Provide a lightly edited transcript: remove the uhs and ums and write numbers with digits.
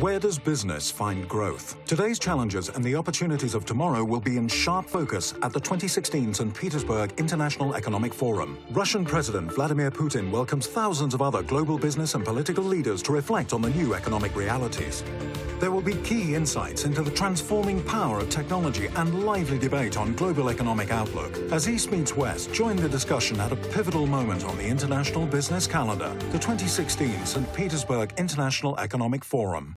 Where does business find growth? Today's challenges and the opportunities of tomorrow will be in sharp focus at the 2016 St. Petersburg International Economic Forum. Russian President Vladimir Putin welcomes thousands of other global business and political leaders to reflect on the new economic realities. There will be key insights into the transforming power of technology and lively debate on global economic outlook. As East meets West, join the discussion at a pivotal moment on the international business calendar, the 2016 St. Petersburg International Economic Forum.